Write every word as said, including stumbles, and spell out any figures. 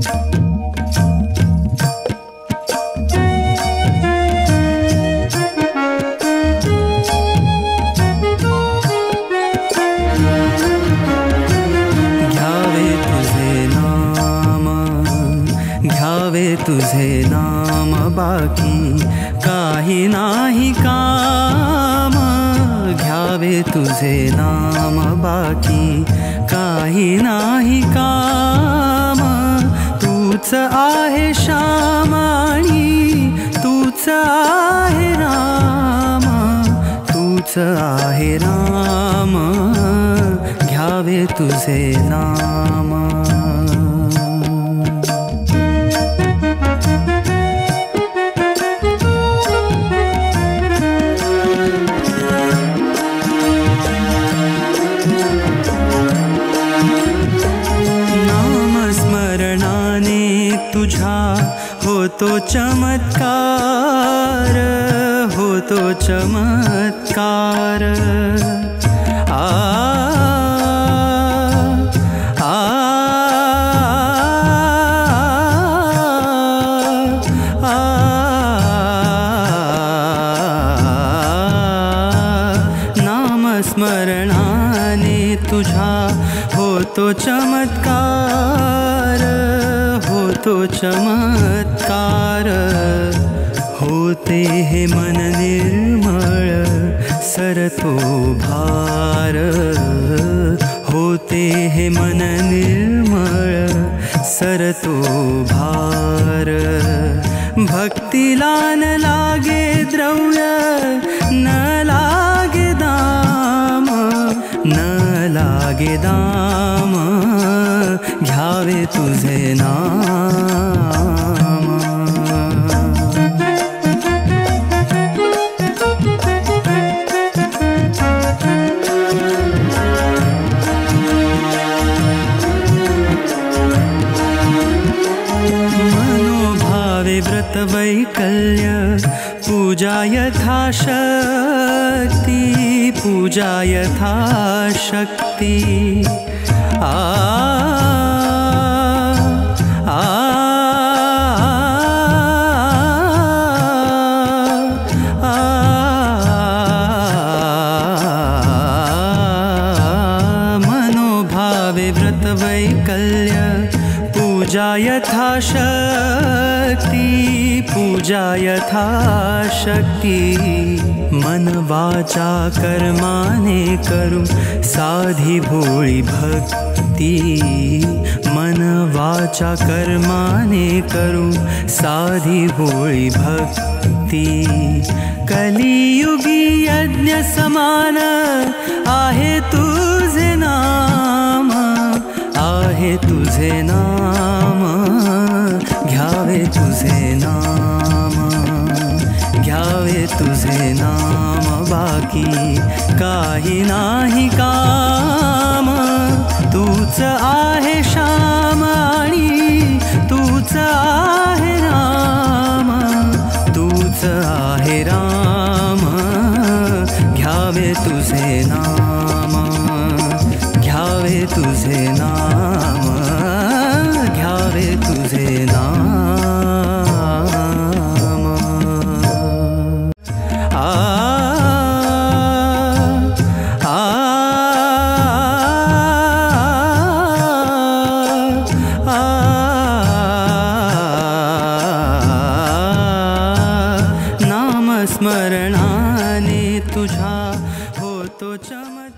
घ्यावे तुझे नाम बाकी काही नाही काम। घ्यावे तुझे नाम बाकी काही नाही काम। तूच आहे श्याम आणि तूच आहे राम, तूच आहे राम। घ्यावे तुझे नाम। तुझा हो तो चमत्कार, हो तो चमत्कार। आ आ आ नाम स्मरणाने तुझा हो तो चमत्कार, तो चमत्कार। होते हैं मन निर्मल सरतो भार, होते हैं मन निर्मल सरतो भार। भक्ति लान लागे द्रव्य न लागे दाम, न लागे दाम। घ्यावे तुझे नाम। मनोभावे व्रत वैकल्य पूजा यथाशक्ति, पूजा यथाशक्ति। आ व्रत वैकल्य पूजा यथाशक्ति, पूजा यथाशक्ति। मन वाचा कर्माने करू साधी भोळी भक्ति, मन वाचा कर्माने करू साधी भोळी भक्ति। कलियुगी यज्ञ समान आहे तुझे नाम, आहे तुझे नाम। घ्यावे तुझे नाम। घ्यावे तुझे नाम बाकी काही नाही काम। तूच आहे श्याम आणि तूच आहे राम, तूच आहे राम। घ्यावे तुझे नाम। घ्यावे तुझे नाम। घ्यावे तुझे नाम। आ आ आ नाम स्मरणाने तुझा हो तो चमत्कार।